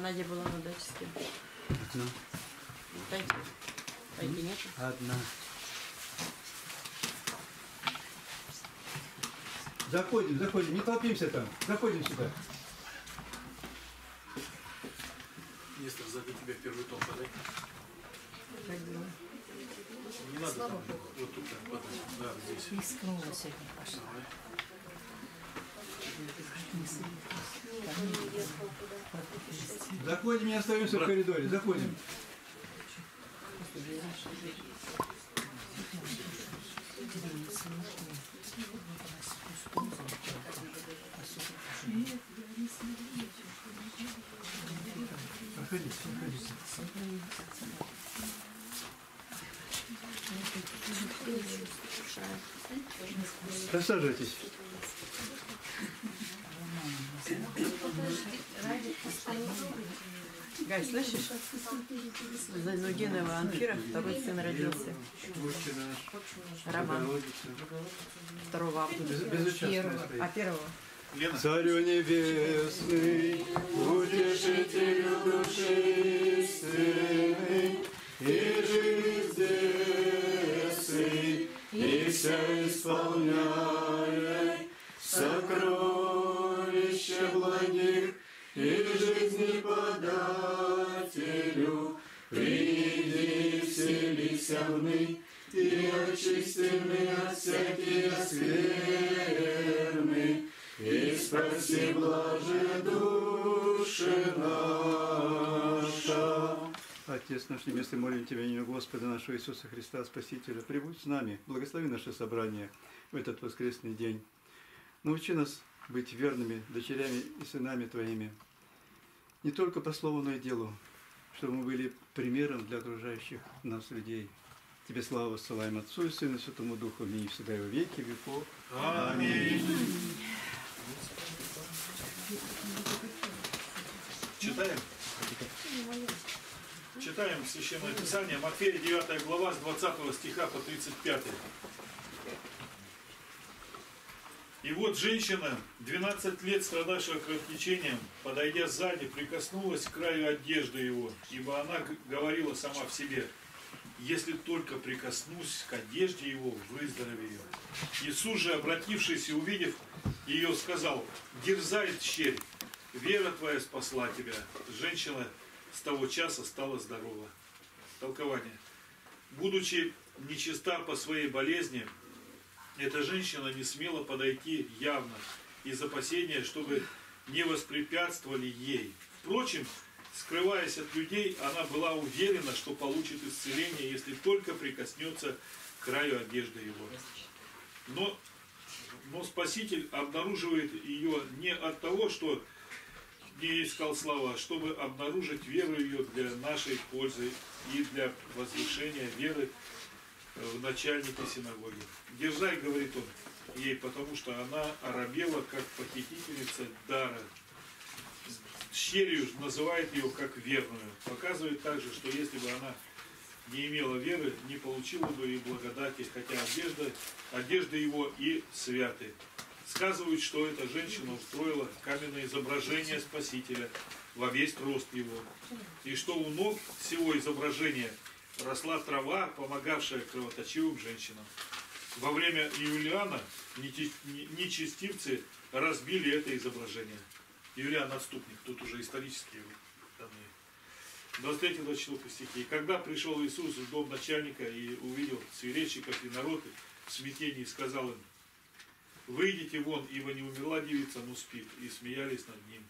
Она где была на даче с кем? Одна. Дайте. Пойди, нет? Одна. Заходим, заходим, не толпимся там. Заходим сюда. Нестор, зову тебя в первый толп, подай. Не надо там, вот тут, вот, да, здесь. И скнула сегодня, пошла. Заходим, не остаемся в коридоре, заходим. Проходите, проходите. Рассаживайтесь. Гай, слышишь? Зайнудинова Анфира, второй сын родился. Роман. 2 августа. А 1-го. Царю небесный, утешителю души сильный, и жизнь здесь, и все исполняет сокровища благих, и жизни подателю, приди вселися вны, и очистины от всякие скверны, и спаси блаже души наша. Отец наш небесный, молим Тебя, имя Господа нашего Иисуса Христа, Спасителя, прибудь с нами, благослови наше собрание в этот воскресный день. Научи нас быть верными дочерями и сынами Твоими, не только по слову, но и делу, чтобы мы были примером для окружающих нас людей. Тебе славу воссылаем Отцу и Сыну и Святому Духу, ныне и всегда и во веки веков. Аминь. Читаем? Читаем Священное Писание, Матфея 9 глава с 20 стиха по 35. И вот женщина, 12 лет страдавшая кровотечением, подойдя сзади, прикоснулась к краю одежды его, ибо она говорила сама в себе: «Если только прикоснусь к одежде его, выздоровею». Иисус же, обратившись и увидев ее, сказал: «Дерзай, дщерь, вера твоя спасла тебя». Женщина с того часа стала здорова. Толкование. Будучи нечиста по своей болезни, эта женщина не смела подойти явно из опасения, чтобы не воспрепятствовали ей. Впрочем, скрываясь от людей, она была уверена, что получит исцеление, если только прикоснется к краю одежды его. Но Спаситель обнаруживает ее не от того, что не искал слова, чтобы обнаружить веру ее для нашей пользы и для возвышения веры в начальнике синагоги. «Дерзай, — говорит он ей, — потому что она оробела, как похитительница дара. Дщерью называет ее как верную». Показывает также, что если бы она не имела веры, не получила бы и благодати, хотя одежда его и святы. Сказывают, что эта женщина устроила каменное изображение Спасителя во весь рост его, и что у ног всего изображения росла трава, помогавшая кровоточивым женщинам. Во время Юлиана нечестивцы разбили это изображение. Юлиан отступник, тут уже исторические данные. 23-24 стихи. «Когда пришел Иисус в дом начальника и увидел свирельщиков и народ в смятении, сказал им: выйдите вон, ибо не умерла девица, но спит. И смеялись над ним».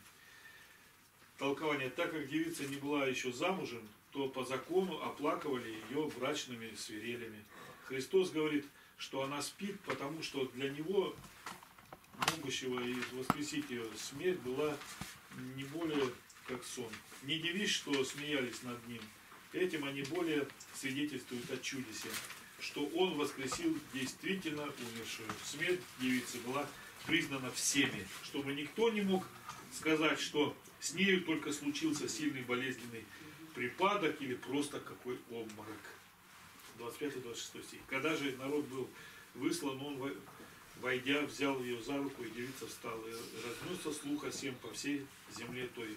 Толкование. Так как девица не была еще замужем, то по закону оплакивали ее брачными свирелями. Христос говорит, что она спит, потому что для него, могущего и воскресить ее, смерть была не более как сон. Не дивись, что смеялись над ним. Этим они более свидетельствуют о чудесе, что он воскресил действительно умершую. Смерть девицы была признана всеми, чтобы никто не мог сказать, что с нею только случился сильный болезненный припадок или просто какой обморок. 25-26 стих. «Когда же народ был выслан, он, войдя, взял ее за руку, и девица встала, и разнесся слух о сем по всей земле той».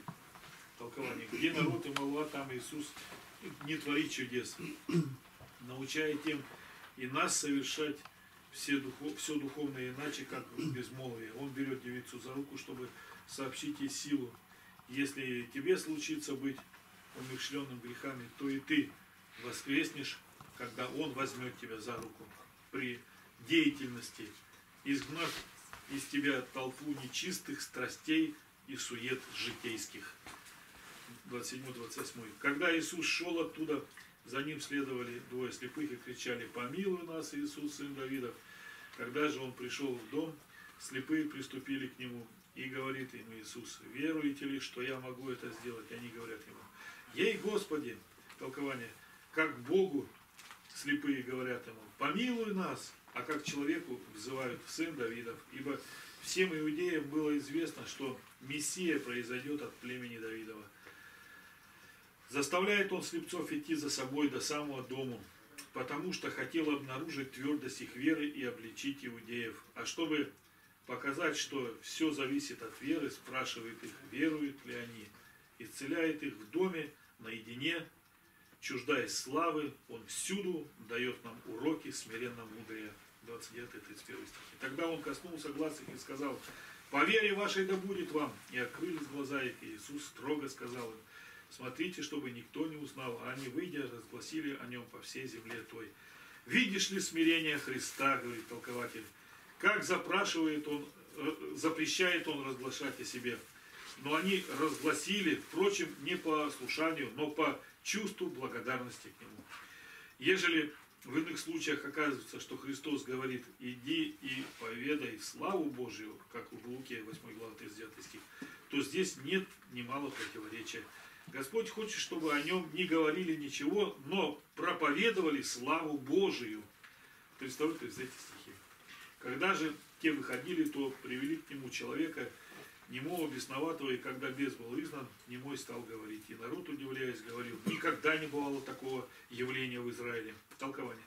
толкование. Где народ и молва, там Иисус не творит чудес, научая тем и нас совершать все духовное иначе, как безмолвие. Он берет девицу за руку, чтобы сообщить ей силу. Если тебе случится быть умерщвленным грехами, то и ты воскреснешь, когда Он возьмет тебя за руку при деятельности, изгнав из тебя толпу нечистых страстей и сует житейских. 27-28. Когда Иисус шел оттуда, за Ним следовали двое слепых и кричали: «Помилуй нас, Иисус, сын Давидов!» Когда же Он пришел в дом, слепые приступили к Нему, и говорит им Иисус: «Веруете ли, что Я могу это сделать?» Они говорят Ему: «Ей, Господи!» Толкование: как Богу слепые говорят Ему: «Помилуй нас!» А как человеку взывают: «Сын Давидов!» Ибо всем иудеям было известно, что Мессия произойдет от племени Давидова. Заставляет он слепцов идти за собой до самого дома, потому что хотел обнаружить твердость их веры и обличить иудеев. А чтобы показать, что все зависит от веры, спрашивает их, веруют ли они. Исцеляет их в доме, наедине, чуждаясь славы, он всюду дает нам уроки смиренно мудрые. 29-31 стихи. Тогда он коснулся глаз их и сказал: «По вере вашей да будет вам!» И открылись глаза их, и Иисус строго сказал им: «Смотрите, чтобы никто не узнал». А они, выйдя, разгласили о нем по всей земле той. «Видишь ли смирение Христа?» — говорит толкователь. «Как запрещает он разглашать о себе». Но они разгласили, впрочем, не по слушанию, но по чувству благодарности к нему. Ежели в иных случаях оказывается, что Христос говорит: «Иди и поведай славу Божию», как в Луке 8 глава 39 стих, то здесь нет немало противоречия. Господь хочет, чтобы о нем не говорили ничего, но проповедовали славу Божию. 32-33 стихи. Когда же те выходили, то привели к нему человека немого, бесноватого, и когда бес был изгнан, немой стал говорить. И народ, удивляясь, говорил: «Никогда не бывало такого явления в Израиле». Толкование.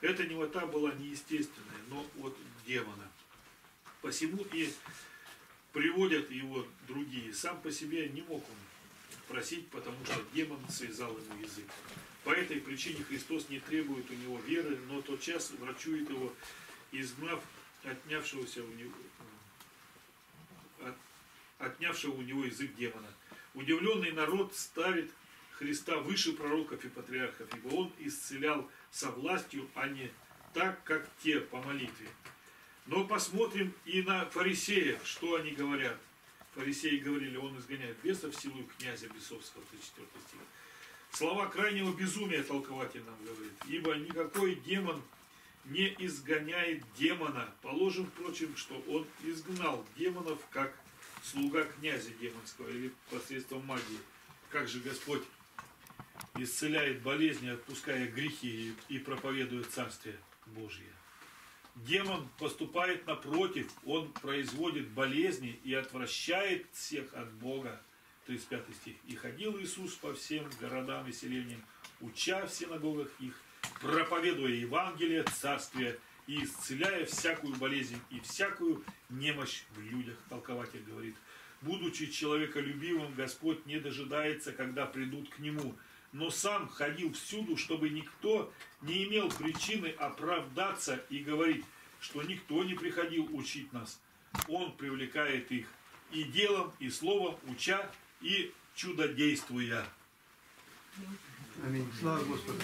Эта немота была неестественная, но от демона. Посему и приводят его другие. Сам по себе не мог он просить, потому что демон связал ему язык. По этой причине Христос не требует у него веры, но тотчас врачует его, изгнав отнявшего у него язык демона. Удивленный народ ставит Христа выше пророков и патриархов, ибо он исцелял со властью, а не так, как те по молитве. Но посмотрим и на фарисеев, что они говорят. Фарисеи говорили: «Он изгоняет бесов силою князя бесовского». 34 стих. Слова крайнего безумия толкователь нам говорит: «Ибо никакой демон не изгоняет демона. Положим, впрочем, что он изгнал демонов, как слуга князя демонского, или посредством магии. Как же Господь исцеляет болезни, отпуская грехи и проповедует Царствие Божье». Демон поступает напротив, он производит болезни и отвращает всех от Бога. 35 стих. «И ходил Иисус по всем городам и селениям, уча в синагогах их, проповедуя Евангелие Царствия и исцеляя всякую болезнь и всякую немощь в людях». Толкователь говорит: «Будучи человеколюбивым, Господь не дожидается, когда придут к Нему, но сам ходил всюду, чтобы никто не имел причины оправдаться и говорить, что никто не приходил учить нас. Он привлекает их и делом, и словом, уча, и чудодействуя». Аминь. Слава Господу.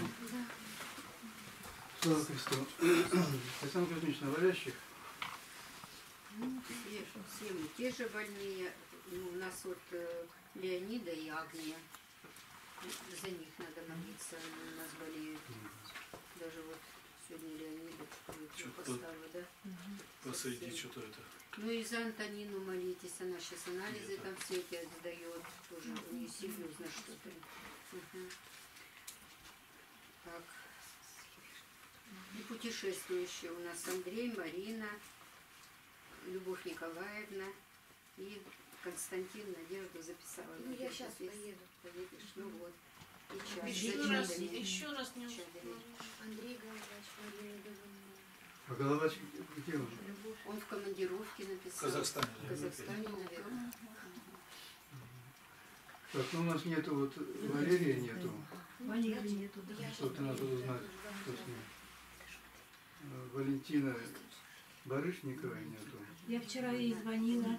Слава Христу. Александр Кузьмич, навалящих? Ну, все те же больные. У нас вот Леонида и Агния. За них надо молиться, они у нас болеют. Даже вот сегодня Леонид поставила, да? Посреди что-то это. Ну и за Антонину молитесь, она сейчас анализы там все эти отдает. Тоже у нее серьезно что-то. Так. И путешествующие у нас Андрей, Марина, Любовь Николаевна и Константин. Надежду записала. Ну, Надежда, я сейчас поеду. Поедешь, ну вот. И еще раз не учу. Андрей Головач, Валерий Довольный. А Головач где он? Он в командировке написал. В Казахстане. В Казахстане, наверное. Так, ну у нас нету, вот Валерия нету. Валерия нету, да. Что-то надо узнать, кто с ним. Валентина Барышниковой нету. Я вчера ей звонила.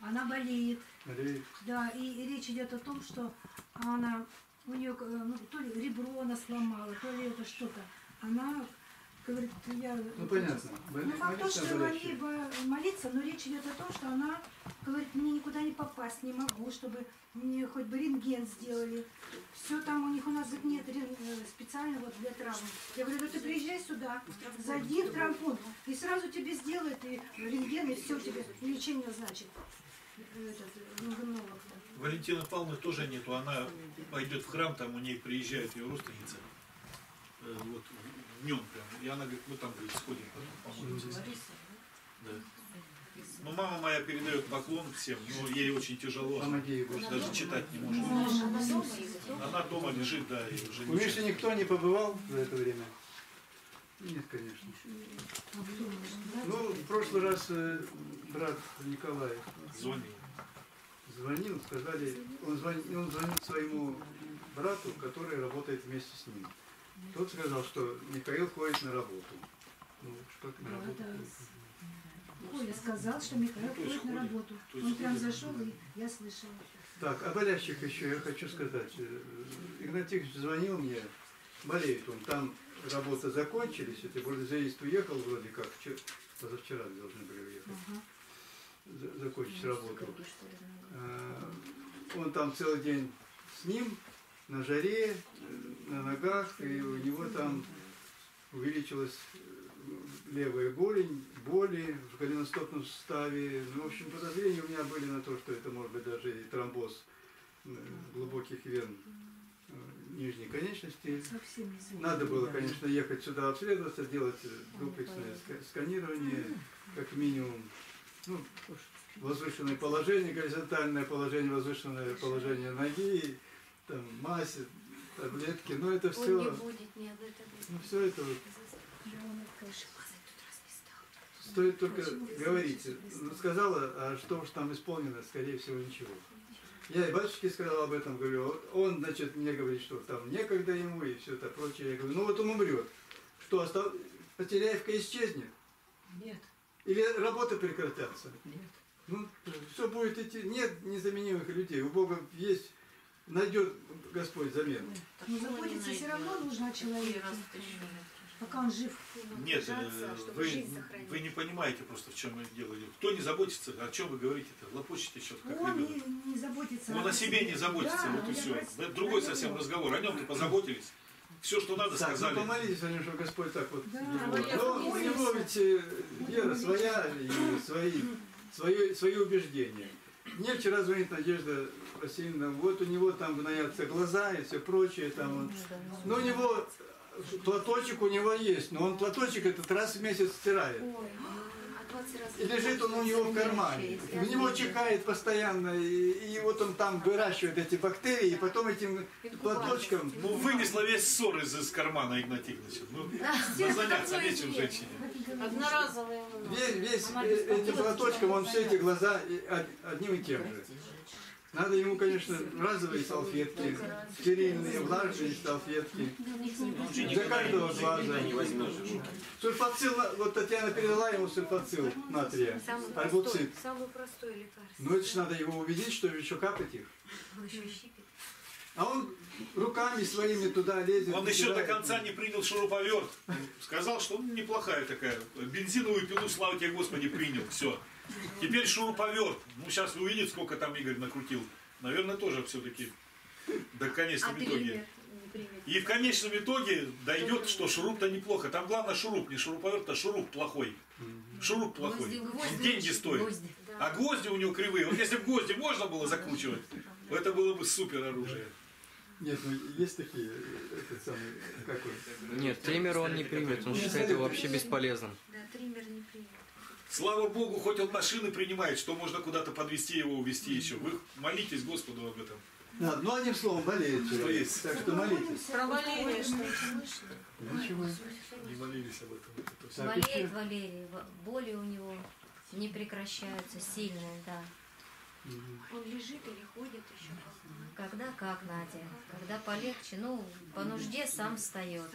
Она болеет. Болеет? Да, и речь идет о том, что она, у нее, ну, то ли ребро она сломала, то ли это что-то. Она говорит, я... Ну, понятно. Ну, факт, что молиться, но речь идет о том, что она говорит, мне никуда не попасть, не могу, чтобы мне хоть бы рентген сделали. Все там у них, у нас нет специально вот для травмы. Я говорю, ну ты приезжай сюда, зайди в травмпункт, и сразу тебе сделают и рентген, и все тебе, лечение значит. Валентина Павловна тоже нету, она пойдет в храм, там у нее приезжает ее родственница. Вот, днем прям. И она говорит, мы там, говорит, сходим, помолимся. Да. Ну, мама моя передает поклон всем, но ей очень тяжело. Она даже читать не может. Она дома лежит, да, и уже. У Миши никто не побывал за это время? Нет, конечно. Ну, в прошлый раз брат Николаев звонил, сказали, он звонил своему брату, который работает вместе с ним. Тот сказал, что Михаил ходит на работу. Ну, как на работу? Коля сказал, что Михаил ходит на работу. Он прям зашел, и я слышала. Так, о болящих еще я хочу сказать. Игнатий звонил мне, болеет он. Там работа закончились, ты вроде заезд уехал, вроде как, позавчера должны были уехать. Ага. Закончить работу. Он там целый день с ним. На жаре, на ногах, и у него там увеличилась левая голень, боли в голеностопном суставе. Ну, в общем, подозрения у меня были на то, что это может быть даже и тромбоз глубоких вен нижней конечности. Надо было, конечно, ехать сюда обследоваться, делать комплексное сканирование, как минимум. Ну, возвышенное положение, горизонтальное положение, возвышенное положение ноги. Там массе, таблетки, но это все. Не будет, нет, это будет. Ну все это вот. Стоит только говорить. Сказала, а что уж там исполнено, скорее всего, ничего. Я и батюшке сказал об этом, говорю, он, значит, мне говорит, что там некогда ему и все это прочее. Я говорю, ну вот он умрет. Что, Потеряевка исчезнет? Нет. Или работы прекратятся? Нет. Ну, все будет идти. Нет незаменимых людей. У Бога есть. Найдет Господь замену. Ну, заботиться все равно нужно человеку, пока он жив. Нет, вы не понимаете просто, в чем дело. Кто не заботится, о чем вы говорите-то? Лопочете еще как ребенок. Он не заботится. Он о себе не заботится, да, вот и все. Это другой совсем разговор. О нем-то позаботились. Все, что надо, так, сказали. Ну, помолитесь о нем, что Господь так вот. Да. Но вы не ловите вера своя и свои убеждения. Мне вчера звонит Надежда Васильевна, вот у него там гноятся глаза и все прочее. Там. Но у него платочек у него есть, но он платочек этот раз в месяц стирает. И лежит он у него в кармане. В него чекает постоянно, и вот он там выращивает эти бактерии, и потом этим платочком... Ну, вынесла весь ссор из кармана, Игнатий Игнатьевич. Ну, заняться нечем женщине. Одноразовый. Весь этим платочком он все эти глаза одним и тем же. Надо ему, конечно, разовые салфетки, стерильные, влажные салфетки. Для каждого глаза. Сульфацил, вот Татьяна передала ему сульфацил натрия, арбуцит. Самый простой лекарство. Ну это же надо его убедить, что еще капать их. А он руками своими туда лезет. Он еще до конца не принял шуруповерт. Сказал, что он неплохая такая. Бензиновую пилу, слава тебе, Господи, принял. Все. Теперь шуруповерт. Ну, сейчас вы увидите, сколько там Игорь накрутил. Наверное, тоже все-таки до конечном итоге. И в конечном итоге дойдет, что шуруп-то неплохо. Там главное шуруп, не шуруповерт, а шуруп плохой. Шуруп плохой. Деньги стоят. А гвозди у него кривые. Вот если бы гвозди можно было закручивать, это было бы супер оружие. Нет, ну есть такие, этот самый, как он? Нет, триммер он не примет, он считает его вообще бесполезным. Да, триммер не примет. Слава Богу, хоть он машины принимает, что можно куда-то подвести его, увезти еще. Вы молитесь Господу об этом. Да, ну одним словом, болеет человек, так что молитесь. Про Валерия что-то слышно. Ничего. Не молились об этом. Болеет Валерий, боли у него не прекращаются, сильные, да. Он лежит или ходит еще? Когда как, Надя. Когда полегче, ну, по нужде сам встает.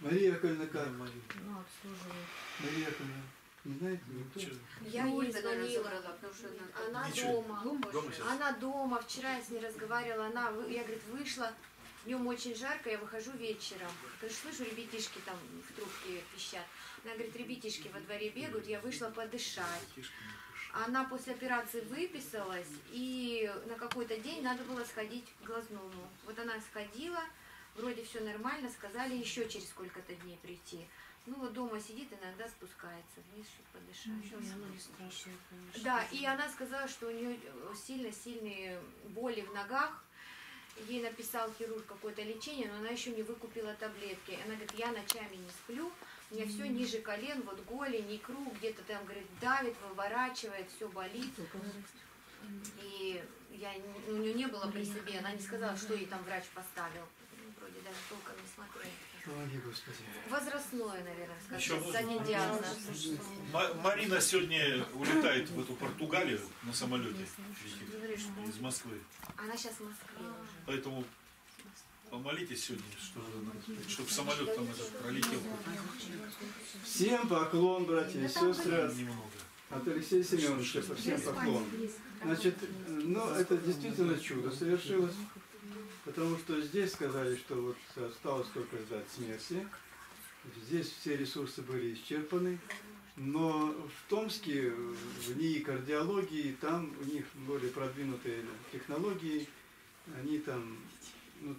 Мария Акальна как молит? Ну, обслуживает. Мария Акальна, не знаете, никто? Я ей звонила, потому что она дома. Вчера я с ней разговаривала, я, говорит, вышла. Днем очень жарко, я выхожу вечером. Потому что слышу, ребятишки там в трубке пищат. Она говорит, ребятишки во дворе бегают, я вышла подышать. Она после операции выписалась, и на какой-то день надо было сходить к глазному. Вот она сходила, вроде все нормально, сказали еще через сколько-то дней прийти. Ну вот дома сидит, иногда спускается вниз, чтобы подышать. Да, и она сказала, что у нее сильно-сильные боли в ногах. Ей написал хирург какое-то лечение, но она еще не выкупила таблетки. Она говорит, я ночами не сплю, у меня все ниже колен, вот голень, икру, где-то там, говорит, давит, выворачивает, все болит. И у нее не было при себе, она не сказала, что ей там врач поставил. Вроде даже толком не смотрели. Возрастное, наверное, скажем. Марина сегодня улетает в эту Португалию на самолете из Москвы. Она сейчас в Москве. Поэтому помолитесь сегодня, чтобы самолет там пролетел. Всем поклон, братья и сестры. От Алексея Семеновича всем поклон. Значит, это действительно чудо совершилось. Потому что здесь сказали, что вот осталось только ждать смерти. Здесь все ресурсы были исчерпаны. Но в Томске, в НИИ кардиологии, там у них более продвинутые технологии. Они там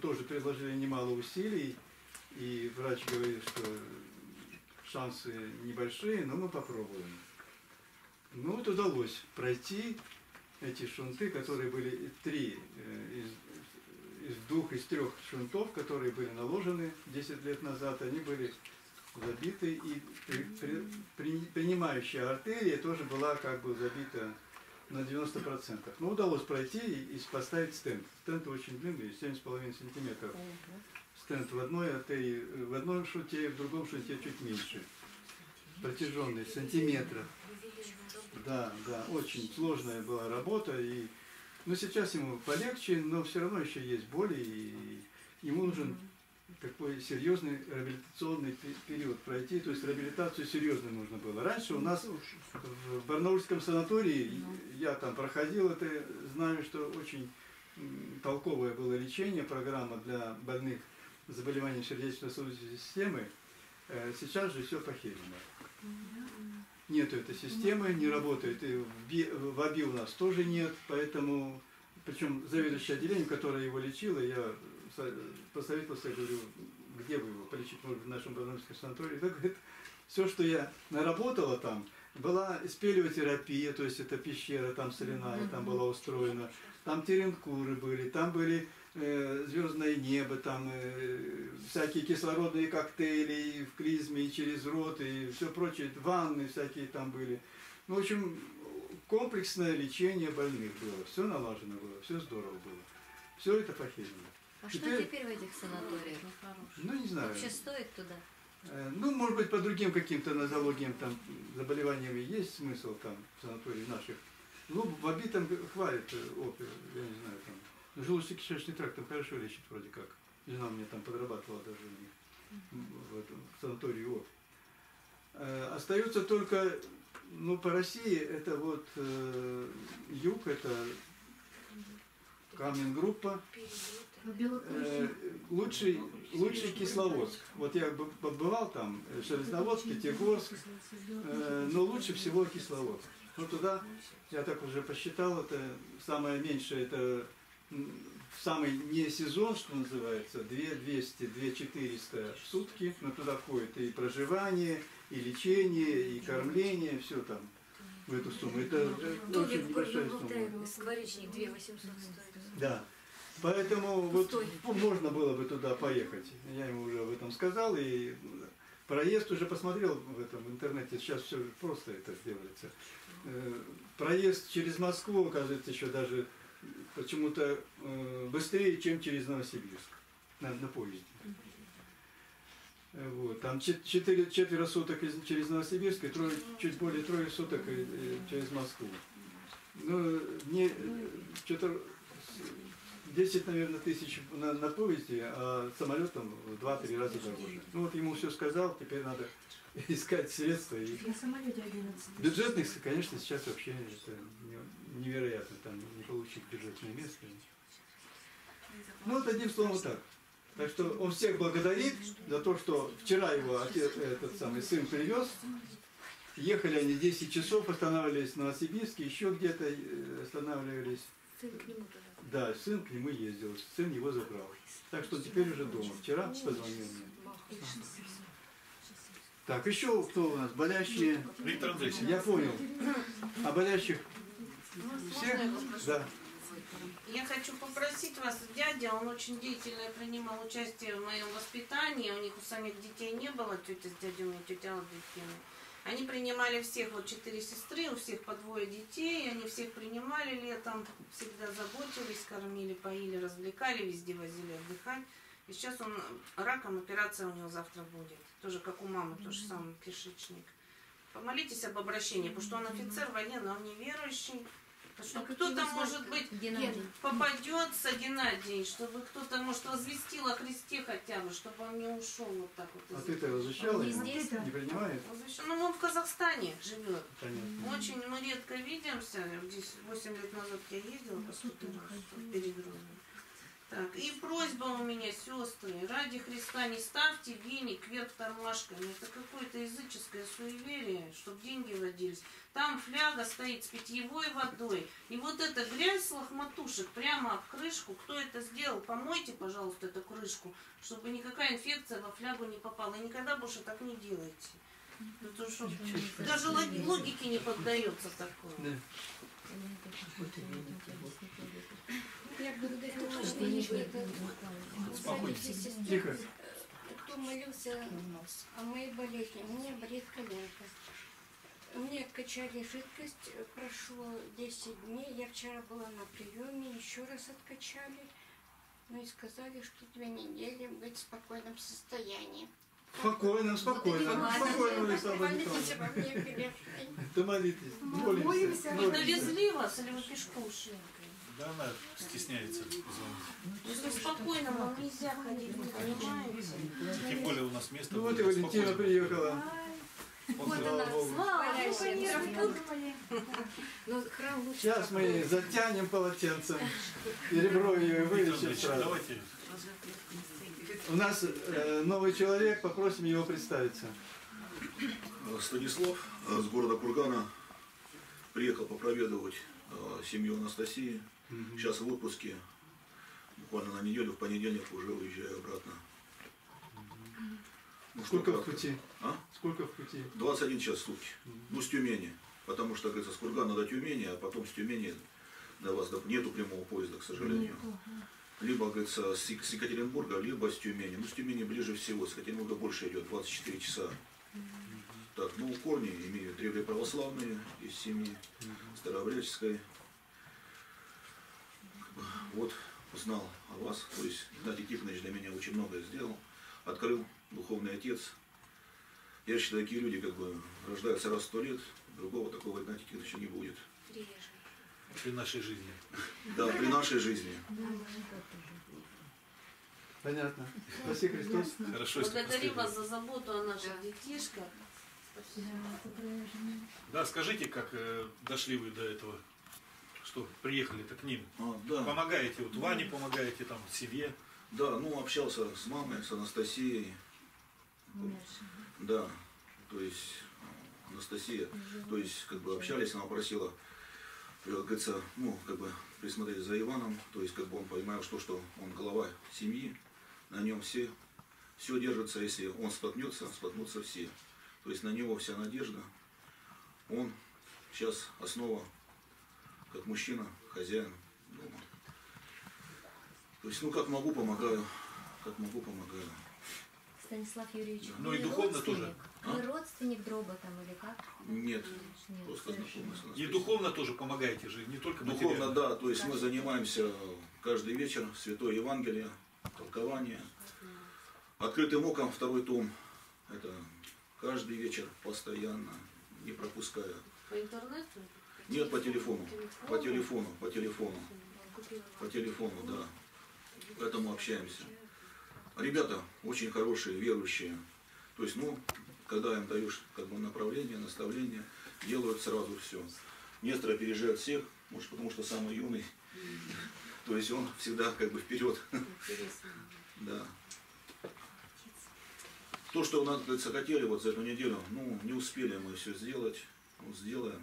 тоже предложили немало усилий. И врач говорит, что шансы небольшие, но мы попробуем. Ну вот удалось пройти эти шунты, которые были три из трех шунтов, которые были наложены 10 лет назад, они были забиты, и принимающая артерия тоже была как бы забита на 90%. Но удалось пройти и поставить стенд. Стенд очень длинный, 7,5 сантиметров. Стенд в одной артерии, в одном шунте, в другом шунте чуть меньше. Протяженный сантиметров. Да, очень сложная была работа, и сейчас ему полегче, но все равно еще есть боли, и ему нужен такой серьезный реабилитационный период пройти, то есть реабилитацию серьезно нужно было. Раньше у нас в Барнаульском санатории, я там проходил, это знаю, что очень толковое было лечение, программа для больных заболеваний сердечно-сосудистой системы, сейчас же все похерено. Нету этой системы, не работает, и в АБИ у нас тоже нет, поэтому, причем заведующее отделение, которое его лечило, я посоветовался, говорю, где вы его полечить, может, в нашем Барнаульском санатории, да, говорит, все, что я наработала там, была спелеотерапия, то есть это пещера там соляная, там была устроена, там теренкуры были, там были звездное небо, там всякие кислородные коктейли и в клизме, и через рот, и все прочее, ванны всякие там были. В общем, комплексное лечение больных было, все налажено было, все здорово было, все это похерено. А что теперь в этих санаториях? Не знаю. Вообще стоит туда? Может быть, по другим каким-то нозологиям, там, заболеваниями есть смысл там в санатории наших. В АБИ там хватит опер, я не знаю, там. Желудочно-кишечный тракт там хорошо лечит вроде как. Жена у меня там подрабатывала даже у них в санатории ОФ. Остается только, по России, это вот юг, это Каменгруппа. Лучший Кисловодск. Вот я побывал там, Железноводск, Пятигорск, но лучше всего Кисловодск. Туда, я так уже посчитал, это самое меньшее, это самый не сезон, что называется, 2200-2400 в сутки, но туда входит и проживание, и лечение, и кормление, все там в эту сумму. Это очень большая сумма. Скворечник 2800 стоит. Да. Поэтому можно было бы туда поехать. Я ему уже об этом сказал, и проезд уже посмотрел в интернете. Сейчас все просто это делается. Проезд через Москву, оказывается, еще даже почему-то быстрее, чем через Новосибирск на поезде. Вот. Там четверо суток через Новосибирск и чуть более 3 суток через Москву. Ну, не что-то 10, наверное, тысяч на поезде, а самолетом в 2-3 раза дороже. Ну вот ему все сказал, теперь надо искать средства. И... На самолете 11 тысяч. Бюджетных, конечно, сейчас вообще это невероятно, там не получить бюджетное место. Ну вот одним словом так. Так что он всех благодарит за то, что вчера его отец, этот самый сын привез. Ехали они 10 часов, останавливались в Новосибирске, еще где-то останавливались. Сын к нему туда. Да, сын к нему ездил, сын его забрал. Так что теперь уже дома. Вчера позвонил мне. Так, еще кто у нас? Болящие. Виктор Андреевич. Я понял. А болящих всех? Да. Я хочу попросить вас, дядя, он очень деятельно принимал участие в моем воспитании, у них у самих детей не было, тетя с дядей и тетя Алдыкина. Они принимали всех, вот 4 сестры, у всех по 2 детей, они всех принимали летом, всегда заботились, кормили, поили, развлекали, везде возили отдыхать. И сейчас он раком, операция у него завтра будет, тоже как у мамы, то же самое, кишечник. Помолитесь об обращении, потому что он офицер в войне, но он неверующий. Кто-то, может быть, попадется, Геннадий, чтобы кто-то, может, возвестил о Христе хотя бы, чтобы он не ушел вот так вот. А ты-то возвещала? Не здесь, не принимает? Ну, он в Казахстане живет. Понятно. Очень мы редко видимся. Здесь 8 лет назад я ездила по студию перегрузку. Так, и просьба у меня, сестры, ради Христа не ставьте веник вверх тормашками. Это какое-то языческое суеверие, чтобы деньги водились. Там фляга стоит с питьевой водой. И вот эта грязь с лохматушек прямо об крышку. Кто это сделал, помойте, пожалуйста, эту крышку, чтобы никакая инфекция во флягу не попала. И никогда больше так не делайте. Потому что даже логике не поддается такое. Я благодарю Бога, что это... Кто молился о моей болезни? У меня болит коленка. Мне откачали жидкость, прошло 10 дней. Я вчера была на приеме, еще раз откачали. Ну и сказали, что 2 недели быть в спокойном состоянии. Спокойно, спокойно. Спокойно, молитесь обо мне, Филипп. Да молитесь. Мы довезли вас, или вы пешком шли? Да, она стесняется звонить. Спокойно, вам нельзя ходить, не понимаете? Тем более у нас место... Ну вот и Валентина приехала. Вот она, слава. Сейчас мы ее затянем полотенцем. И ребро ее вылечим сразу. У нас новый человек, попросим его представиться. Станислав с города Кургана приехал попроведовать семью Анастасии. Сейчас в отпуске, буквально на неделю, в понедельник уже уезжаю обратно. Ну, сколько в пути? А? Сколько в пути? 21 час в сутки. Ну, с Тюмени. Потому что, говорится, с Кургана до Тюмени, а потом с Тюмени до вас нету прямого поезда, к сожалению. Либо, говорится, с Екатеринбурга, либо с Тюмени. Ну, с Тюмени ближе всего, с Екатеринбурга больше идет, 24 часа. Так, ну, корни имеют древние православные из семьи старообрядческой. Вот, узнал о вас, то есть Игнатий Тихонович для меня очень многое сделал. Открыл духовный отец. Я считаю, такие люди как бы рождаются раз в 100 лет, другого такого Игнатия Тихоновича не будет. При нашей жизни. Да, при нашей жизни. Понятно. Спаси Христос. Хорошо. Благодарю вас за заботу о наших детишках. Да, скажите, как дошли вы до этого, что приехали-то к ним? А, да. Помогаете, вот Ване помогаете, там, семье? Да, ну, общался с мамой, с Анастасией. Да, то есть Анастасия, то есть как бы общались, она просила, говорится, ну, как бы присмотреть за Иваном, то есть как бы он понимал, что он голова семьи, на нем все держится, если он споткнется, споткнутся все. То есть на него вся надежда. Он сейчас основа, как мужчина, хозяин дома. То есть, ну, как могу, помогаю. Как могу, помогаю. Станислав Юрьевич, да. Ну и духовно тоже. Вы родственник друга там или как? Нет, нет, просто знакомый. И духовно тоже помогаете же, не только материально. Духовно, да, то есть мы занимаемся каждый вечер, Святое Евангелие, толкование. Открытым оком, 2 том. Это каждый вечер, постоянно, не пропуская. По интернету? Нет, по телефону, да. Поэтому общаемся. Ребята очень хорошие, верующие. То есть, ну, когда им даешь как бы направление, наставление, делают сразу все. Нестора опережает всех, может потому что самый юный. То есть он всегда как бы вперед. Да. То, что мы хотели вот за эту неделю, ну, не успели мы все сделать. Вот сделаем.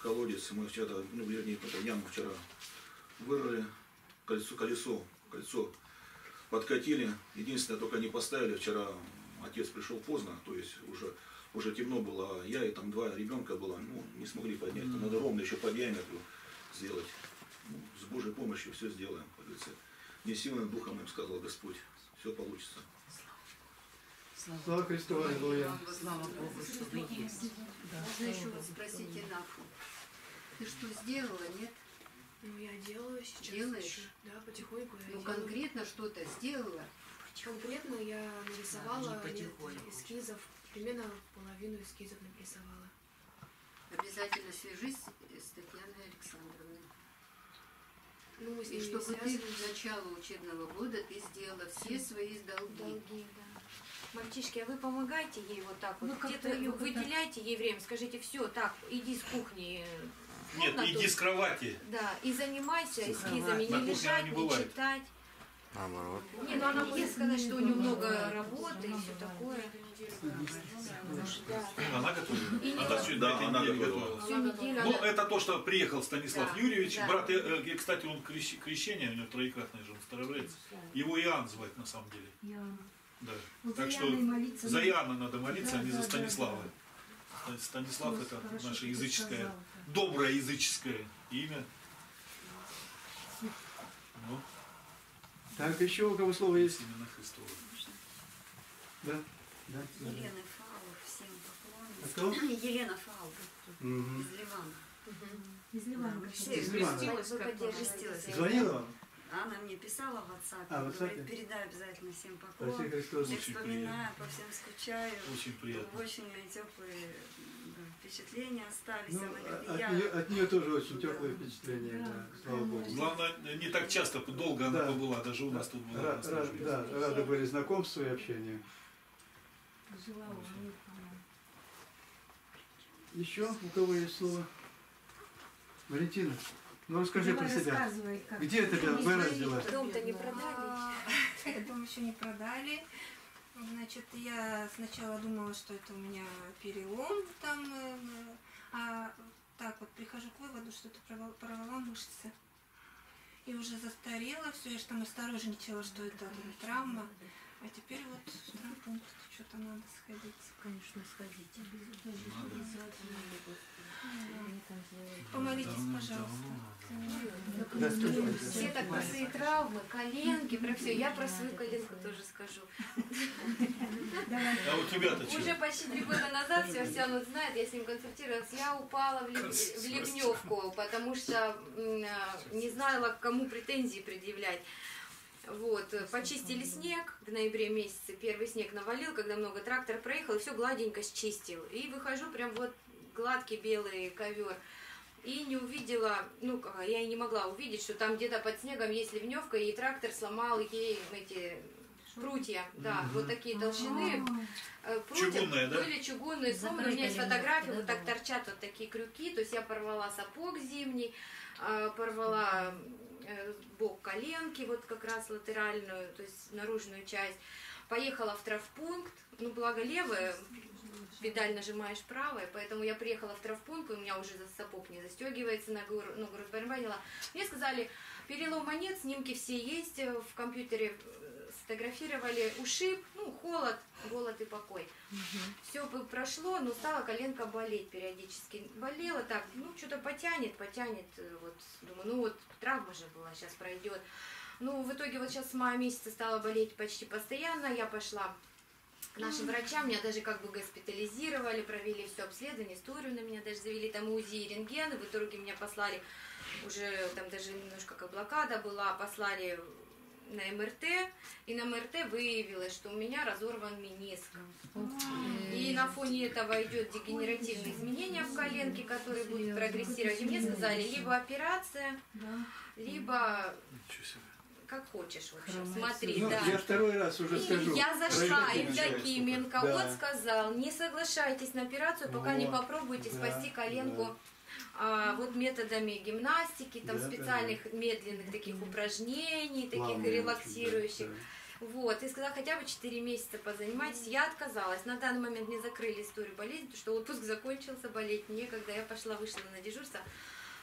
Колодец мы вчера, ну, вернее, яму вчера вырыли. Кольцо подкатили. Единственное, только не поставили. Вчера отец пришел поздно, то есть уже темно было. Я и там два ребенка было. Ну, не смогли поднять. Там надо ровно еще по диаметру сделать. Ну, с Божьей помощью все сделаем. Не сильным духом им сказал Господь. Все получится. Слава Христу, аллилуйя. Слава Богу, что вы есть. Да. Можно еще вот спросить Инафу. Ты что, сделала, нет? Ну, я делаю сейчас. Делаешь? Еще, да, потихоньку. Я ну, конкретно что-то сделала? Конкретно я нарисовала эскизов. Примерно половину эскизов нарисовала. Обязательно свяжись с Татьяной Александровной. Ну, мы с ней чтобы связаны. Ты в начало учебного года ты сделала все свои долги. Да. Мальчишки, а вы помогаете ей вот так вот? Ну, где-то ее выделяйте ей время, скажите, все, так, иди с кухни. Нет, вот иди с кровати. Да, и занимайся эскизами, не лежать, не читать. Наоборот. Не, ну она может сказать, что у нее много работы и все такое. Она готовила? Она всю неделю готовила. Ну, это то, что приехал Станислав Юрьевич. Брат, кстати, он крещение, у него троекратная жена, старообрядец. Его Иоанн звать на самом деле. Да. Вот так что за Иоанна надо молиться, да, а не за Станислава. Да, да. Станислав – это наше языческое, доброе языческое имя. Ну. Так, еще у кого слово есть? Именно Христово. Да? Да? Елена Фаул, всем поклон. А Елена Фаул из Ливана. Из Ливана. Из Ливана. Звонила вам? Она мне писала в WhatsApp, говорит, передай обязательно всем поклон. Я вспоминаю, по всем скучаю. Очень приятно. Очень теплые впечатления остались. Ну, от нее тоже очень теплые впечатления, да, слава Богу. Главное, не так часто, долго она побыла, даже у нас тут была. Да, рады были знакомству и общению. Еще у кого есть слово? Валентина. Ну расскажи про себя. Где ты родилась? Дом-то не продали. Дом еще не продали. Значит, я сначала думала, что это у меня перелом там. А так вот прихожу к выводу, что это порвала мышцы. И уже застарела все, я же там осторожничала, что это травма. А теперь вот в травмпункт что-то надо сходить. Конечно, сходите. Помолитесь, пожалуйста. Все так про свои травмы, коленки, про все. Я про свою коленку тоже скажу. А у тебя-то что? Уже почти 3 года назад, все он знает, я с ним консультировалась, я упала в ливневку, потому что не знала, кому претензии предъявлять. Вот, почистили снег, в ноябре месяце первый снег навалил, когда много трактор проехал, и все гладенько счистил. И выхожу, прям вот гладкий белый ковер. И не увидела, ну, я и не могла увидеть, что там где-то под снегом есть ливневка, и трактор сломал ей эти прутья, да, вот такие толщины. Прутья чугунные, да? Были чугунные, сломаны. У меня есть фотографии, вот так торчат вот такие крюки. То есть я порвала сапог зимний, порвала бок коленки, вот как раз латеральную, то есть наружную часть. Поехала в травмпункт, ну, благо левая, педаль нажимаешь правой, поэтому я приехала в травмпункт, и у меня уже сапог не застегивается, ногу разбарабанила. Мне сказали, перелома нет, снимки все есть, в компьютере сфотографировали, ушиб, ну, холод, голод и покой. Все прошло, но стала коленка болеть периодически. Болела так, ну, что-то потянет, вот, думаю, ну, вот, травма же была, сейчас пройдет. Ну, в итоге вот сейчас с мая месяца стала болеть почти постоянно, я пошла к нашим врачам, меня даже как бы госпитализировали, провели все обследование, историю на меня даже завели, там УЗИ и рентгены, в итоге меня послали, уже там даже немножко как блокада была, послали на МРТ, и на МРТ выявилось, что у меня разорван мениск. И на фоне этого идет дегенеративные изменения в коленке, которые будут прогрессировать. И мне сказали, либо операция, либо... Как хочешь, в общем, смотри. Ну, да. Я второй раз уже скажу. Я зашла, и Евдокименко, да. Вот сказал, не соглашайтесь на операцию, пока не попробуете, да, спасти коленку, да. Вот методами гимнастики, там, да, специальных, да, медленных таких упражнений, таких релаксирующих. Да. Вот, и сказала, хотя бы 4 месяца позанимайтесь. Я отказалась. На данный момент мне закрыли историю болезни, потому что отпуск закончился, болеть некогда. Я пошла, вышла на дежурство.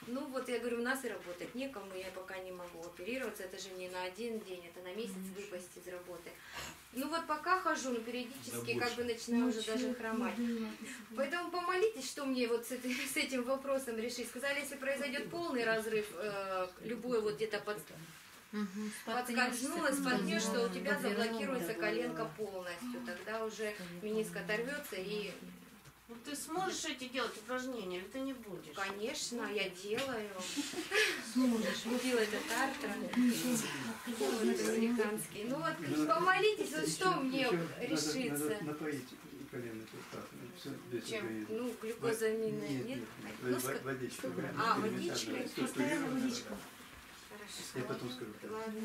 Ну вот я говорю, у нас и работать некому, я пока не могу оперироваться, это же не на один день, это на месяц выпасть из работы. Ну вот пока хожу, но периодически, да, как бы начинаю, ну, уже даже хромать. Поэтому помолитесь, что мне вот с этим вопросом решить. Сказали, если произойдет полный разрыв, любой вот где-то подскользнулась, поднешь, что у тебя заблокируется коленка полностью, тогда уже мениск оторвется и... Ты сможешь эти делать упражнения, или ты не будешь? Конечно, я делаю. Сможешь. Купила этот Тартар. Американский. Ну вот, помолитесь, вот что мне решится. Напоить колено. Чем? Ну, глюкозаминная, нет? Водичка. А, водичка? Поставила водичку. Я потом скажу. Ладно.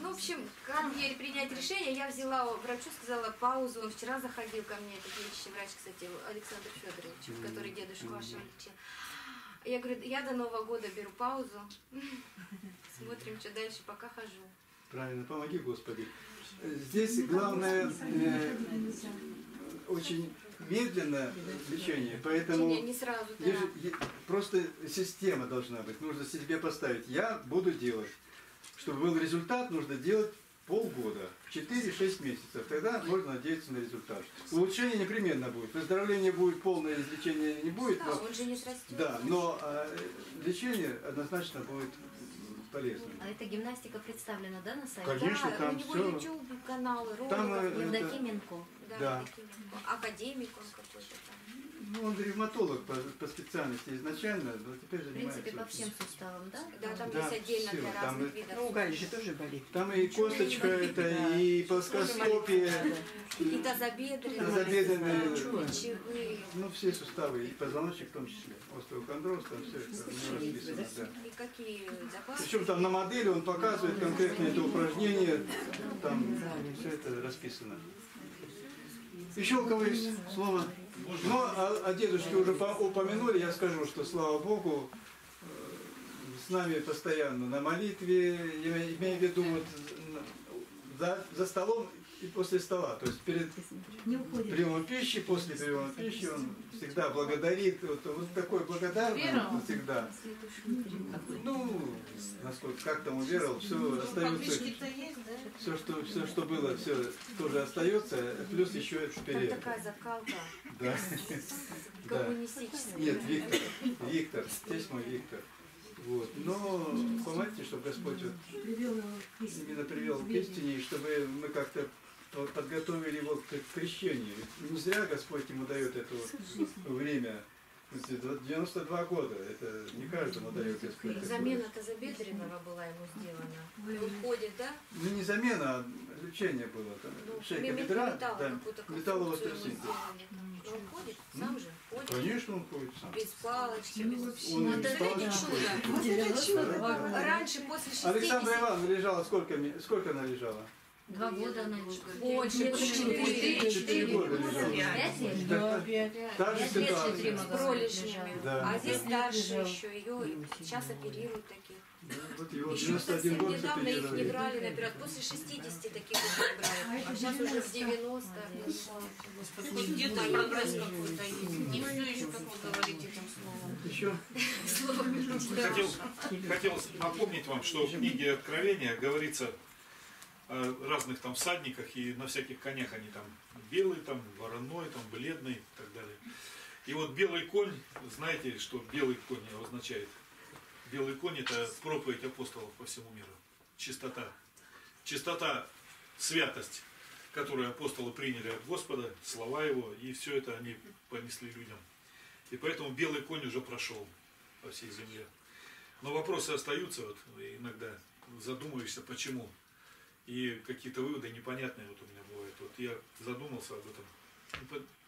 Ну, в общем, как мне принять решение, я взяла врачу, сказала паузу. Он вчера заходил ко мне, это лечащий врач, кстати, Александр Федорович, который дедушку вашего лечил. Я говорю, я до Нового года беру паузу, смотрим, что дальше, пока хожу. Правильно, помоги, Господи. Здесь главное... очень медленно лечение, поэтому не сразу, да, просто система должна быть. Нужно себе поставить. Я буду делать. Чтобы был результат, нужно делать полгода, 4-6 месяцев. Тогда можно надеяться на результат. Улучшение непременно будет. Выздоровление будет, полное излечение не будет. Да, но, он же не срастет, да, но лечение однозначно будет... полезно. А эта гимнастика представлена, да, на сайте? Конечно, да, там у него все... YouTube каналы, роликов, Евдокименко. Да, да. Академик он какой-то там. Ну, он ревматолог по специальности изначально, но теперь занимается... В принципе, по всем суставам, да? Да, там, да, есть отдельно все, для разных там видов. Ну, уголь же тоже болит. Там и косточка, это, да, и плоскостопие. И тазобедренные. Тазобедренные. Ну, все суставы, и позвоночник в том числе. Остеохондроз, там все это расписано. И какие запасы? Причем там на модели он показывает конкретно это упражнение, там все это расписано. Еще у кого есть слово? Ну, о дедушке уже упомянули, я скажу, что, слава Богу, с нами постоянно на молитве, я имею в виду вот за столом и после стола, то есть перед приемом пищи, после приема пищи он всегда благодарит, вот такой благодарный он всегда. Ну, насколько как там уверовал, все остается, все, что было, все тоже остается, плюс еще вперед. Там такая закалка. Да. Коммунистическая. Нет, Виктор, Виктор, здесь мой Виктор. Вот. Но помогите, чтобы Господь вот именно привел к истине, и чтобы мы как-то подготовили его к крещению. Не зря Господь ему дает это вот время. 92 года, это не каждому дает Господь. Замена тазобедренного была ему сделана. И уходит, да? Ну не замена, а лечение было. Ну, шейка бедра, да, металлоостросинтез. Он ходит сам же? Ходит. Конечно, он ходит сам. Без палочки, без вообще. Он без палочки ходит. Раньше, после 60. Александра Ивановна лежала, сколько она лежала? 2 года она лежала. Очень, 4 года лежала. 5 лет? Да, 5 лет. Та же ситуация. С пролежнями. А здесь старше еще. Ее сейчас оперируют таких. Вот его 91 год недавно их не брали на операцию. После 60 таких уже брали. А сейчас уже с 90. Где-то прогресс какой-то есть. Не все еще, как вы говорите этим словом. Еще? Хотел напомнить вам, что в книге Откровения говорится... разных там всадниках, и на всяких конях они там белый, там вороной, там бледный и так далее. И вот белый конь, знаете, что белый конь означает? Белый конь — это проповедь апостолов по всему миру. Чистота. Чистота, святость, которую апостолы приняли от Господа, слова Его, и все это они понесли людям. И поэтому белый конь уже прошел по всей земле. Но вопросы остаются, вот иногда задумываешься, почему. И какие-то выводы непонятные вот у меня бывают. Вот я задумался об этом,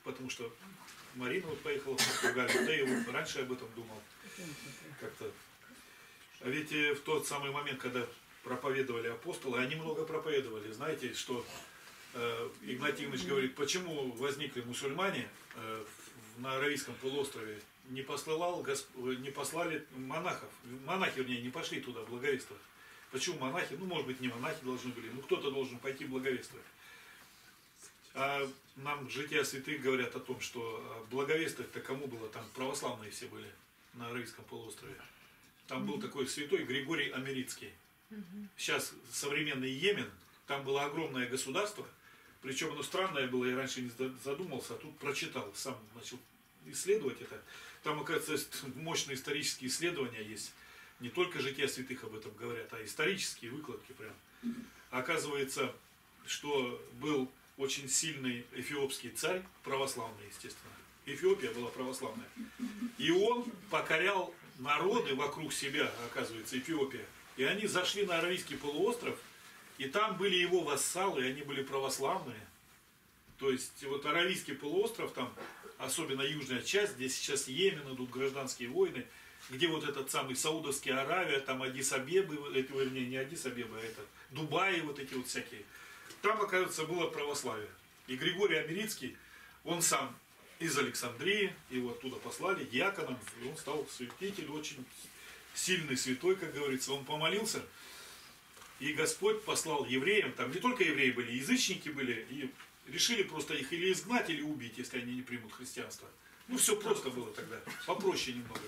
потому что Марина вот поехала в Португалию, да и вот раньше об этом думал как-то. А ведь в тот самый момент, когда проповедовали апостолы, они много проповедовали. Знаете, что Игнатий Ильич говорит, почему возникли мусульмане на Аравийском полуострове, не послали монахов. Монахи, вернее, не пошли туда благовествовать. Почему монахи? Ну, может быть, не монахи должны были, но кто-то должен пойти благовествовать. А нам жития святых говорят о том, что благовествовать-то кому было, там православные все были на Аравийском полуострове. Там был такой святой Григорий Америцкий. Сейчас современный Йемен, там было огромное государство, причем оно странное было, я раньше не задумался, а тут прочитал, сам начал исследовать это. Там, оказывается, мощные исторические исследования есть. Не только жития святых об этом говорят, а исторические выкладки прям. Оказывается, что был очень сильный эфиопский царь, православный, естественно. Эфиопия была православная. И он покорял народы вокруг себя, оказывается, Эфиопия. И они зашли на Аравийский полуостров, и там были его вассалы, и они были православные. То есть вот Аравийский полуостров, там, особенно южная часть, где сейчас Йемен, идут гражданские войны, где вот этот самый Саудовский Аравия, там Адис-Абебы, вернее, не Адис-Абеба, а это Дубаи, вот эти вот всякие. Там, оказывается, было православие. И Григорий Америцкий, он сам из Александрии, его оттуда послали диаконом, и он стал святитель, очень сильный святой, как говорится. Он помолился, и Господь послал евреям, там не только евреи были, язычники были, и решили просто их или изгнать, или убить, если они не примут христианство. Ну, все просто было тогда, попроще немного.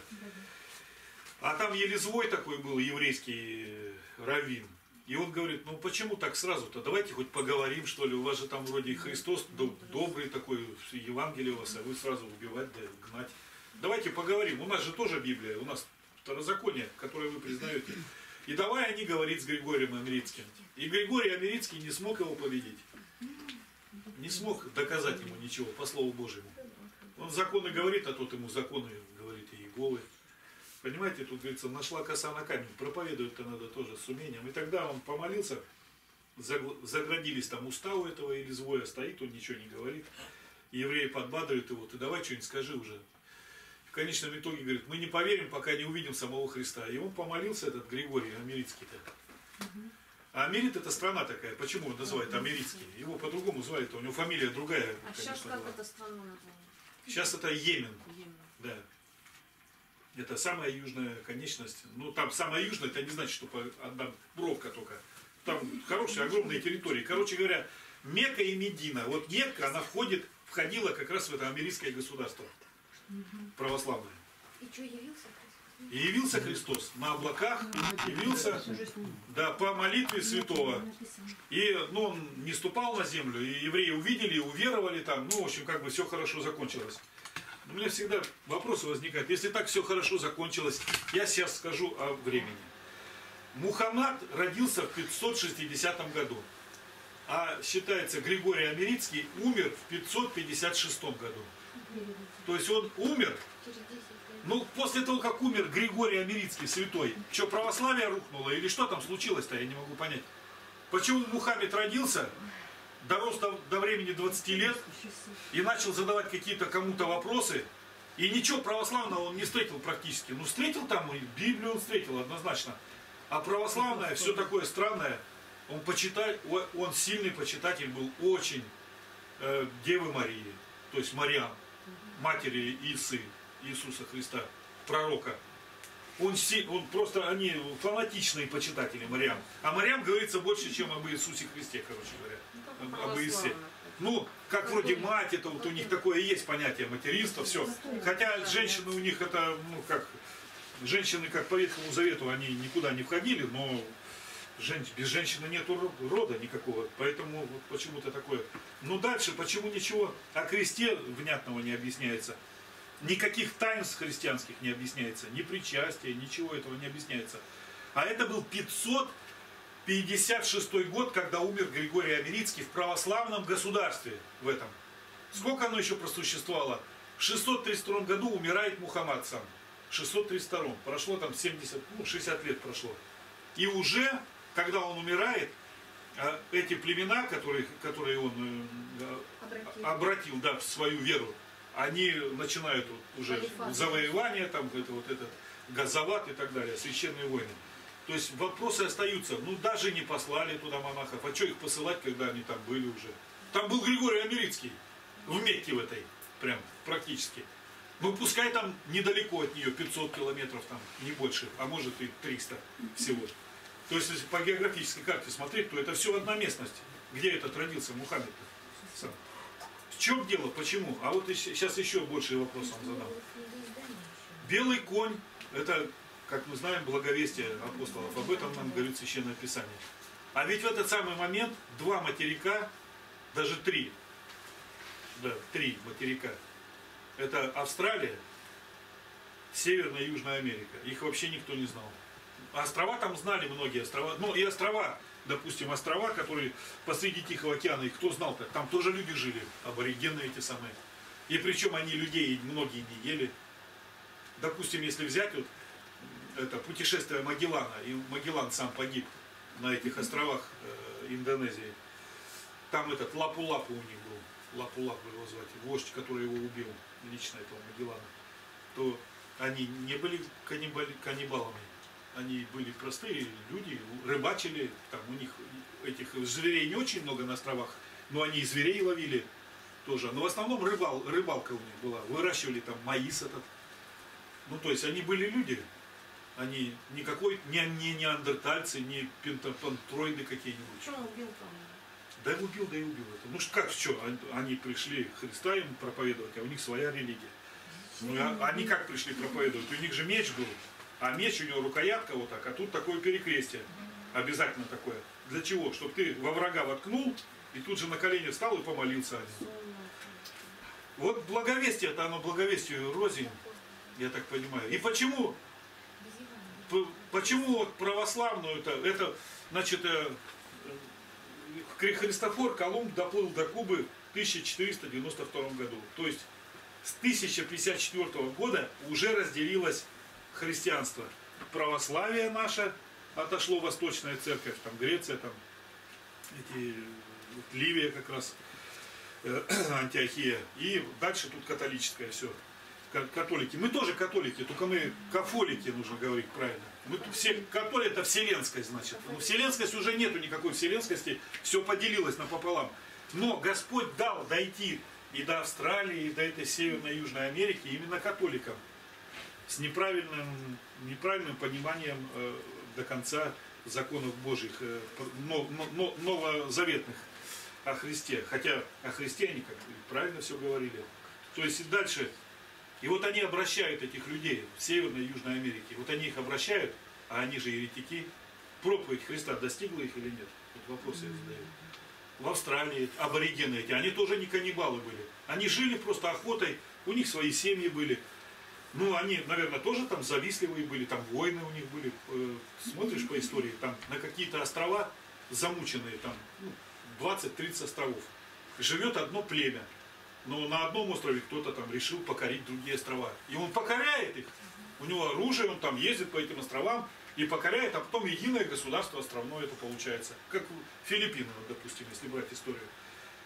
А там Елезвой такой был, еврейский раввин. И он говорит, ну почему так сразу-то? Давайте хоть поговорим, что ли. У вас же там вроде Христос добрый такой, Евангелие у вас, а вы сразу убивать, да гнать. Давайте поговорим. У нас же тоже Библия, у нас второзаконие, которое вы признаете. И давай они говорить с Григорием Америцким. И Григорий Америцкий не смог его победить. Не смог доказать ему ничего, по слову Божьему. Он законы говорит, а тот ему законы говорит и Иеговы. Понимаете, тут говорится, нашла коса на камень, проповедует-то надо тоже с умением. И тогда он помолился, заградились там уста у этого Елезвоя, стоит, он ничего не говорит. Евреи подбадривают его, ты давай что-нибудь скажи уже. В конечном итоге, говорит, мы не поверим, пока не увидим самого Христа. И он помолился, этот Григорий Америцкий-то. А Америт это страна такая, почему он называет Америцкий? Его по-другому звали-то, у него фамилия другая. А конечно, сейчас как была. Это страна называется? Сейчас это Йемен. Да. Это самая южная конечность. Ну, там самая южная, это не значит, что одна бровка только. Там хорошие, огромные территории. Короче говоря, Мекка и Медина. Вот Мекка, она входила как раз в это американское государство. Православное. И что, явился Христос? И явился Христос. На облаках явился, да, по молитве святого. И, ну, он не ступал на землю. И евреи увидели, уверовали там. Ну, в общем, как бы все хорошо закончилось. У меня всегда вопросы возникают. Если так все хорошо закончилось, я сейчас скажу о времени. Мухаммад родился в 560 году, а считается Григорий Америцкий умер в 556 году. То есть он умер, ну после того, как умер Григорий Америцкий, святой, что православие рухнуло или что там случилось-то, я не могу понять. Почему Мухаммед родился? Дорос до времени 20 лет и начал задавать какие-то кому-то вопросы. И ничего православного он не встретил практически. Ну, встретил там, и Библию он встретил однозначно. А православное, все такое странное, он сильный почитатель был очень Девы Марии, то есть Мариам, матери Иисуса Христа, пророка. Он просто, они фанатичные почитатели Мариам. А Мариам говорится больше, чем об Иисусе Христе, короче говоря. Об Иисусе. Ну, как вроде мать, это вот у них такое есть понятие материнства, все. Хотя женщины у них это, ну как, женщины как по Ветхому Завету, они никуда не входили, но без женщины нету рода никакого. Поэтому вот почему-то такое. Ну дальше, почему ничего о кресте внятного не объясняется? Никаких таинств христианских не объясняется, ни причастия, ничего этого не объясняется. А это был 556 год, когда умер Григорий Америцкий в православном государстве в этом. Сколько оно еще просуществовало? В 632 году умирает Мухаммад сам. В 632. Прошло там 60 лет прошло. И уже, когда он умирает, эти племена, которые он обратил да, в свою веру, они начинают уже завоевание, там, это, вот этот Газават и так далее, священные войны. То есть вопросы остаются. Ну, даже не послали туда монахов. А что их посылать, когда они там были уже? Там был Григорий Америцкий. В Мекке в этой. Прям практически. Ну, пускай там недалеко от нее, 500 километров там, не больше. А может и 300 всего. То есть, если по географической карте смотреть, то это все одна местность. Где этот родился Мухаммед? Сам. В чем дело? Почему? А вот сейчас еще больше вопросов задам. Белый конь, это... Как мы знаем, благовестие апостолов, об этом нам говорит Священное Писание. А ведь в этот самый момент два материка, даже три, да, три материка, это Австралия, Северная и Южная Америка. Их вообще никто не знал. Острова там знали многие, острова, ну и острова, допустим, острова, которые посреди Тихого океана, их кто знал-то? Там тоже люди жили, аборигены эти самые. И причем они людей многие не ели. Допустим, если взять вот, это путешествие Магеллана, и Магеллан сам погиб на этих островах Индонезии. Там этот Лапу-Лапу у них был, Лапу-Лапу его звать, вождь, который его убил, лично этого Магеллана. То они не были каннибалами, они были простые люди, рыбачили, там у них этих зверей не очень много на островах, но они и зверей ловили тоже. Но в основном рыбалка у них была, выращивали там маис этот. Ну то есть они были люди. Они никакой, не неандертальцы, не пентапантроиды какие-нибудь. Что он убил там? Да убил, да и убил. Это. Ну как, что, они пришли Христа им проповедовать, а у них своя религия. Ну, они как пришли проповедовать? У них же меч был, а меч у него рукоятка вот так, а тут такое перекрестие. Обязательно такое. Для чего? Чтобы ты во врага воткнул, и тут же на колени встал и помолился. Вот благовестие-то оно благовестию рознь, я так понимаю. И почему... Почему вот православную-то, это, значит, Христофор Колумб доплыл до Кубы в 1492 году. То есть с 1054 года уже разделилось христианство. Православие наше отошло, Восточная Церковь, там Греция, там эти, вот, Ливия как раз, Антиохия. И дальше тут католическое все. Католики. Мы тоже католики, только мы кафолики, нужно говорить правильно. Мы все католики, это вселенскость, значит. Но вселенскость уже нету никакой вселенскости, все поделилось напополам. Но Господь дал дойти и до Австралии, и до этой Северной и Южной Америки именно католикам. С неправильным пониманием до конца законов Божьих, новозаветных о Христе. Хотя о Христе они как правильно все говорили. То есть и дальше... И вот они обращают этих людей в Северной и Южной Америке. Вот они их обращают, а они же еретики. Проповедь Христа достигла их или нет? Вот вопросы я задаю. В Австралии аборигены эти, они тоже не каннибалы были. Они жили просто охотой, у них свои семьи были. Ну, они, наверное, тоже там завистливые были, там войны у них были. Смотришь по истории, там на какие-то острова замученные, там 20-30 островов. Живет одно племя. Но на одном острове кто-то там решил покорить другие острова. И он покоряет их. У него оружие, он там ездит по этим островам и покоряет, а потом единое государство островное это получается. Как Филиппины, допустим, если брать историю.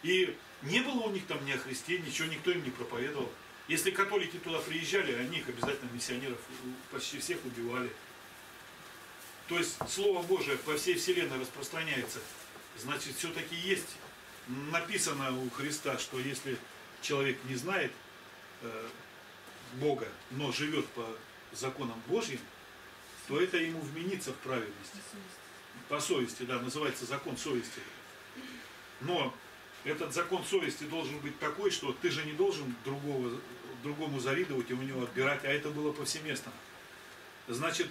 И не было у них там ни о Христе, ничего, никто им не проповедовал. Если католики туда приезжали, они их обязательно, миссионеров, почти всех убивали. То есть Слово Божие по всей вселенной распространяется. Значит, все-таки есть. Написано у Христа, что если... Человек не знает Бога, но живет по законам Божьим, то это ему вменится в праведность. По совести, да, называется закон совести. Но этот закон совести должен быть такой, что ты же не должен другому завидовать и у него отбирать, а это было повсеместно. Значит,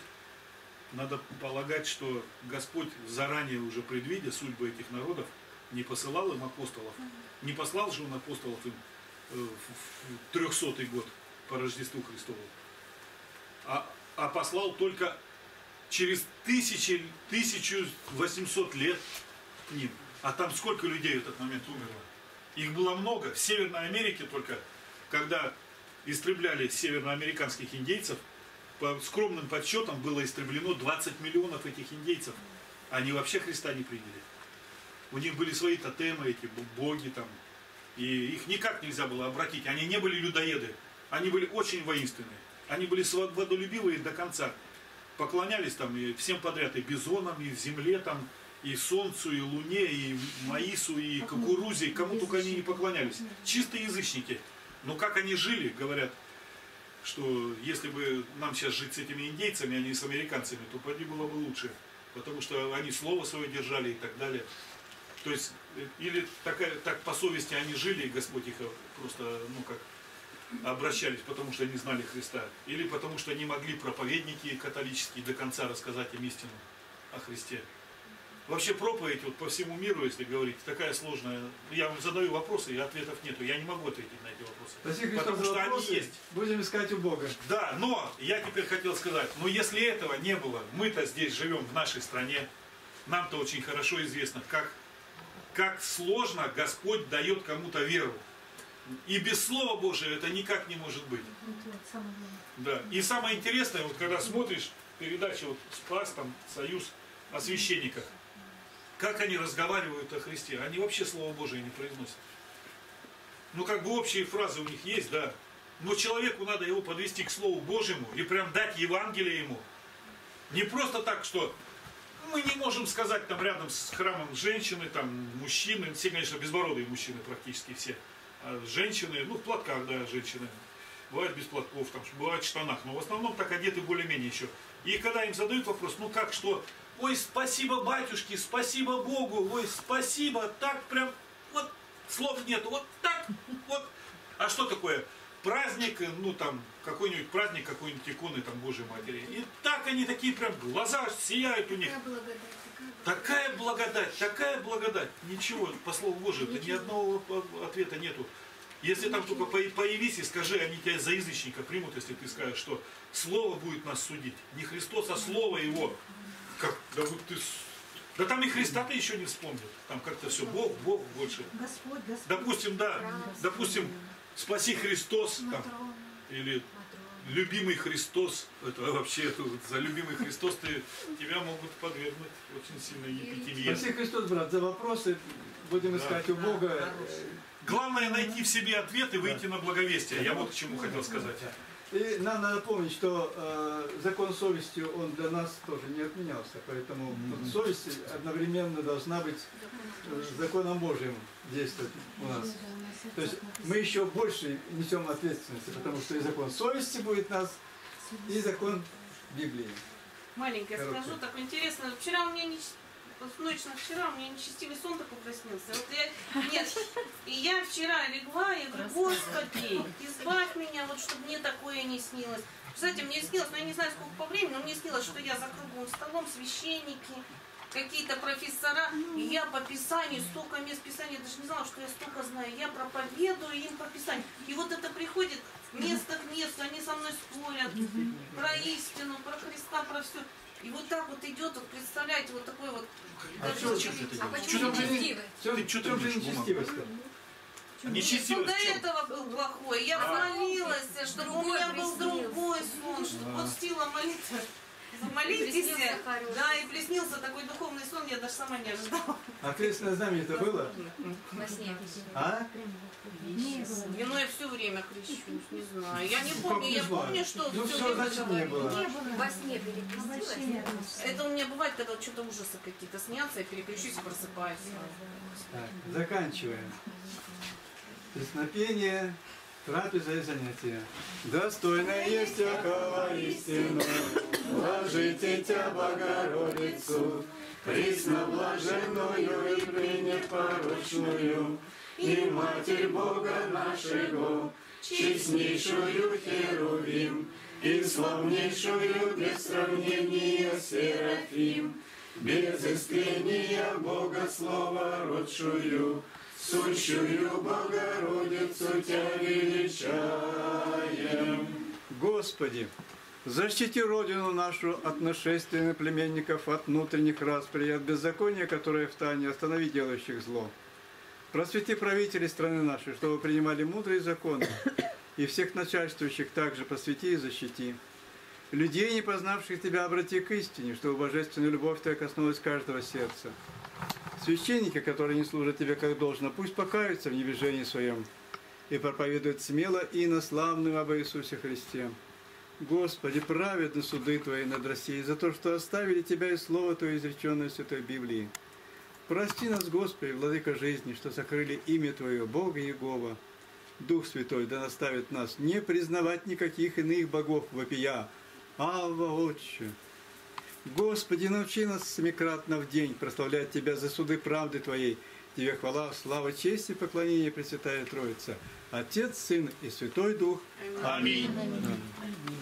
надо полагать, что Господь, заранее уже предвидя судьбы этих народов, не посылал им апостолов. Не послал же он апостолов им в 300-й год по Рождеству Христову, а послал только через 1800 лет к ним. А там сколько людей в этот момент умерло? Их было много. В Северной Америке только, когда истребляли северноамериканских индейцев, по скромным подсчетам было истреблено 20 миллионов этих индейцев. Они вообще Христа не приняли. У них были свои тотемы, эти боги там. И их никак нельзя было обратить. Они не были людоеды. Они были очень воинственные. Они были свободолюбивые до конца. Поклонялись там и всем подряд. И бизонам, и земле там, и солнцу, и луне, и маису, и кукурузе. И кому только они не поклонялись. Чистые язычники. Но как они жили, говорят, что если бы нам сейчас жить с этими индейцами, а не с американцами, то поди было бы лучше. Потому что они слово свое держали и так далее. То есть, или так по совести они жили, и Господь их просто, ну как, обращались, потому что они знали Христа. Или потому что не могли проповедники католические до конца рассказать им истину о Христе. Вообще проповедь вот по всему миру, если говорить, такая сложная. Я вам задаю вопросы, и ответов нету. Я не могу ответить на эти вопросы. Спасибо, потому что они есть. Будем искать у Бога. Да, но я теперь хотел сказать, но если этого не было, мы-то здесь живем в нашей стране, нам-то очень хорошо известно, как сложно Господь дает кому-то веру. И без Слова Божия это никак не может быть. Да. И самое интересное, вот когда смотришь передачи вот «Спас», там, «Союз» о священниках, как они разговаривают о Христе, они вообще Слово Божие не произносят. Ну как бы общие фразы у них есть, да. Но человеку надо его подвести к Слову Божьему и прям дать Евангелие ему. Не просто так, что мы не можем сказать там рядом с храмом женщины, там мужчины, все, конечно, безбородые мужчины практически все. А женщины, ну в платках, да, женщины. Бывают без платков, там, бывают в штанах, но в основном так одеты более-менее еще. И когда им задают вопрос, ну как, что... Ой, спасибо батюшке, спасибо Богу, ой, спасибо, так прям, вот, слов нет, вот так, вот. А что такое? Праздник, ну там, какой-нибудь праздник, какой-нибудь иконы там Божьей Матери. И так они такие прям, глаза сияют у них. Такая благодать, такая благодать. Ничего, по слову Божьему, ни одного ответа нету. Если там только появись и скажи, они тебя за язычника примут, если ты скажешь, что слово будет нас судить. Не Христос, а слово его. Как? Да, вот ты... да там и Христа-то еще не вспомнят. Там как-то все Бог, Бог больше. Господь, Господь. Допустим, да, Господь. Допустим, спаси Христос, там, или любимый Христос. Это вообще это, за любимый Христос тебя могут подвергнуть очень сильно епитимии. Спаси Христос, брат, за вопросы будем искать у Бога. Главное найти в себе ответ и выйти на благовестие. Я вот к чему хотел сказать. И нам надо помнить, что закон совести, он для нас тоже не отменялся. Поэтому совесть одновременно должна быть законом Божьим действовать у нас. То есть мы еще больше несем ответственности, потому что и закон совести будет нас, и закон Библии. Маленькая скажу, так интересно. Вчера у меня не... Ночь на вчера у меня нечестивый сон такой проснился. Вот я, нет, и я вчера легла, я говорю, Господи, избавь меня, вот чтобы мне такое не снилось. Кстати, мне снилось, но я не знаю, сколько по времени, но мне снилось, что я за круглым столом, священники, какие-то профессора, и я по Писанию, столько мест Писания, я даже не знала, что я столько знаю, я проповедую им по Писанию. И вот это приходит место к месту, они со мной спорят про истину, про Христа, про все. И вот так вот идет, вот представляете, вот такой вот... А что ты нечестивость? Нечестивость. До этого был плохой. Я молилась, чтобы у меня был другой сон, чтобы вот сила молиться. Молитесь, да, и приснился такой духовный сон, я даже сама не ожидала. А крестное знамя это было? Во сне. А? Ну я все время крещусь, не знаю. Я не помню, я помню, что все время было. Во сне перекрестилась. Это у меня бывает, когда что-то ужасы какие-то снятся, я перекрещусь и просыпаюсь. Так, заканчиваем. Песнопение. Трапеза и занятия. Достойно есть около истину, ложите тебя, Богородицу, пресноблаженную и пренепорочную, и Матерь Бога нашего, честнейшую Херувим, и славнейшую без сравнения Серафим, без искрения Бога Слова родшую, сущую Богородицу тебя величаем. Господи, защити Родину нашу от нашествия наплеменников, от внутренних расприй, от беззакония, которое в тайне, останови делающих зло. Просвети правителей страны нашей, чтобы принимали мудрые законы, и всех начальствующих также просвети и защити. Людей, не познавших Тебя, обрати к истине, чтобы божественная любовь Твоя коснулась каждого сердца. Священники, которые не служат тебе как должно, пусть покаются в невежении своем и проповедуют смело и наславным обо Иисусе Христе. Господи, праведны суды Твои над Россией за то, что оставили Тебя и Слово Твое, изреченное в Святой Библии. Прости нас, Господи, Владыка жизни, что сокрыли имя Твое, Бога Иегова. Дух Святой да наставит нас не признавать никаких иных богов, вопия, Авва, Отче. Господи, научи нас семикратно в день прославлять Тебя за суды правды Твоей. Тебе хвала, слава, честь и поклонение, Пресвятая Троица, Отец, Сын и Святой Дух. Аминь. Аминь.